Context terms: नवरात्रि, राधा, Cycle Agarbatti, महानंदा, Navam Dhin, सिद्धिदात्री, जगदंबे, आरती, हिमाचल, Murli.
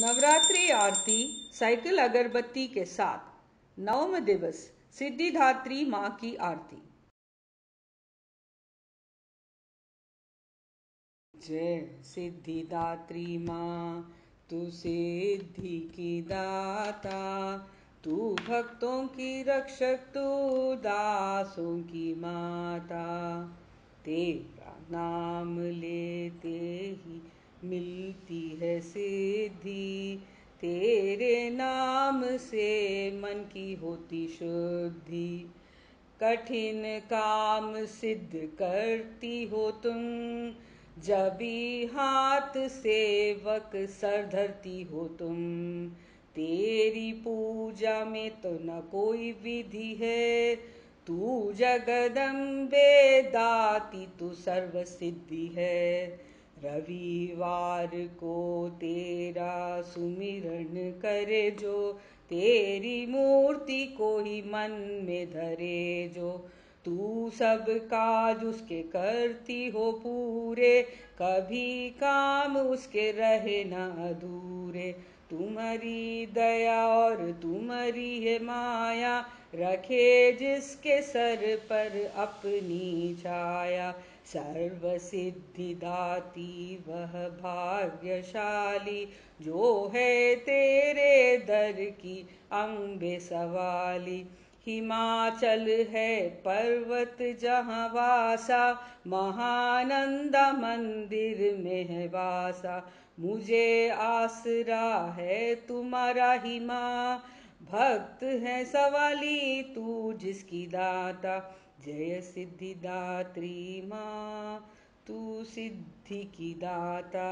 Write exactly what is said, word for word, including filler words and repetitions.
नवरात्रि आरती cycle अगरबत्ती के साथ नवम दिवस सिद्धिदात्री माँ की आरती। जय सिद्धिदात्री माँ, तू सिद्धि की दाता, तू भक्तों की रक्षक, तू दासों की माता। तेरा नाम लेते ही मिलती है सिद्धि, तेरे नाम से मन की होती शुद्धि। कठिन काम सिद्ध करती हो तुम, जबी हाथ सेवक सर धरती हो तुम। तेरी पूजा में तो न कोई विधि है, तू जगदंबे दाती, तू सर्व सिद्धि है। रविवार को तेरा सुमिरन करे जो, तेरी मूर्ति को ही मन में धरे जो। तू सब काज उसके करती हो पूरे, कभी काम उसके रहे न अधूरे। तुम्हारी दया और तुम्हारी है माया, रखे जिसके सर पर अपनी छाया। सर्व सिद्धिदाती वह भाग्यशाली, जो है तेरे दर की अम्बे सवाली। हिमाचल है पर्वत जहाँ वासा, महानंदा मंदिर में है वासा। मुझे आसरा है तुम्हारा ही माँ, भक्त है सवाली तू जिसकी दाता। जय सिद्धिदात्री माँ, तू सिद्धि की दाता।